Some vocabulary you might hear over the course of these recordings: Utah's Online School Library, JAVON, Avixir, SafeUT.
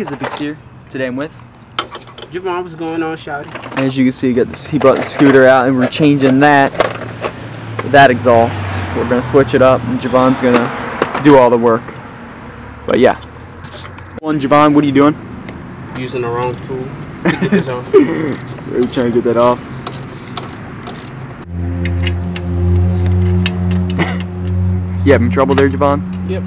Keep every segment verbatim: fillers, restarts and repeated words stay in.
is Avixir. Today I'm with Javon. What's going on, shawty? As you can see, got this, he brought the scooter out, and we're changing that that exhaust. We're gonna switch it up, and Javon's gonna do all the work. But yeah, one Javon, what are you doing? Using the wrong tool. To get this off. We're trying to get that off. You having trouble there, Javon? Yep.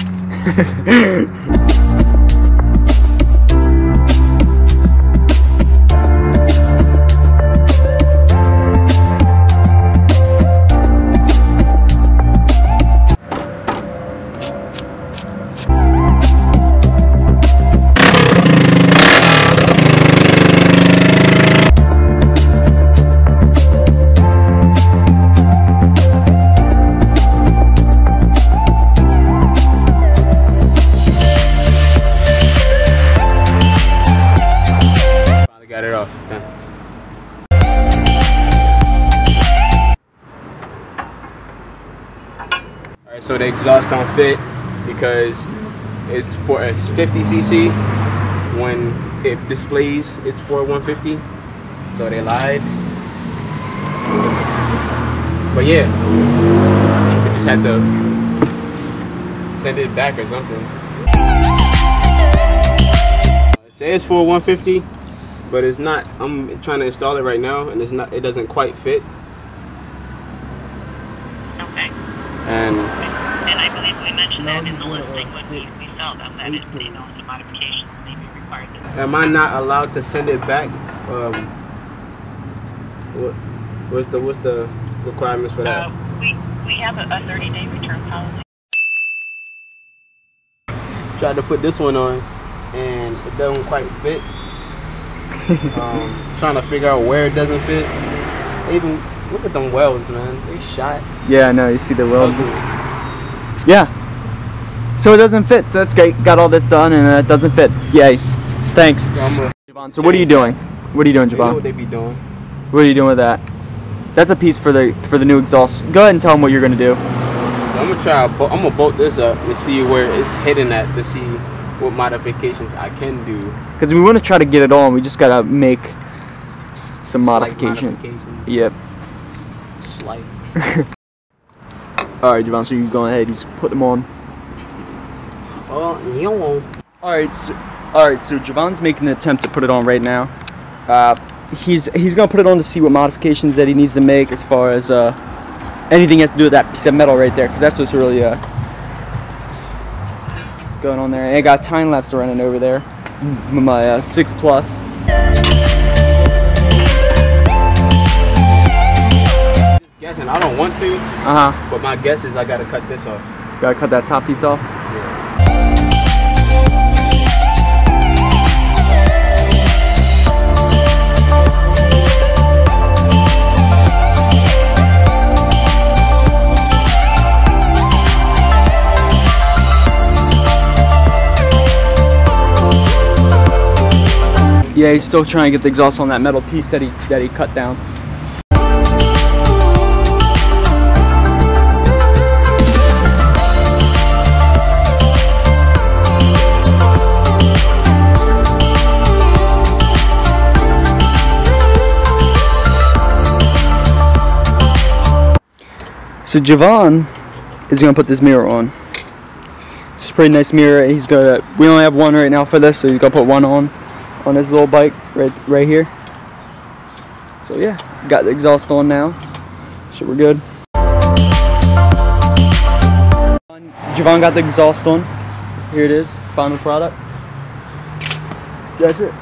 Got it off. Done. All right, so the exhaust don't fit because it's for it's fifty C C. When it displays, it's for one fifty. So they lied. But yeah, we just had to send it back or something. It says for one fifty. But it's not. I'm trying to install it right now, and it's not. It doesn't quite fit. Okay. And and I believe we mentioned that in the listing when we, we saw them that it's you know some modifications may be required. Am I not allowed to send it back? Um. What, what's the what's the requirements for that? Uh, we we have a thirty day return policy. Tried to put this one on, and it doesn't quite fit. um, trying to figure out where it doesn't fit. Even look at them welds, man. They shot. Yeah, I know. You see the welds. Yeah. So it doesn't fit. So that's great. Got all this done, and it doesn't fit. Yay. Thanks. So what are you doing? What are you doing, Javon? You know what they be doing. What are you doing with that? That's a piece for the for the new exhaust. Go ahead and tell them what you're gonna do. So I'm gonna try. I'm gonna bolt this up and see where it's hidden at to see what modifications I can do. Because we want to try to get it on, we just gotta make some modification. Modifications. Yep. Slight. All right, Javon. So you go ahead. He's put them on. Oh, uh, yellow. All right. So, all right. So Javon's making an attempt to put it on right now. Uh, he's he's gonna put it on to see what modifications that he needs to make as far as uh anything has to do with that piece of metal right there, because that's what's really uh. going on there. And I got time lapse running over there, my uh, six plus. Just guessing, I don't want to. Uh huh. But my guess is I gotta cut this off. Gotta cut that top piece off. Yeah, he's still trying to get the exhaust on that metal piece that he that he cut down. So Javon is gonna put this mirror on. It's a pretty nice mirror. He's gonna. We only have one right now for this, so he's gonna put one on. on his little bike right right here. So yeah, got the exhaust on now, so we're good. Javon got the exhaust on. Here it is, final product. That's it.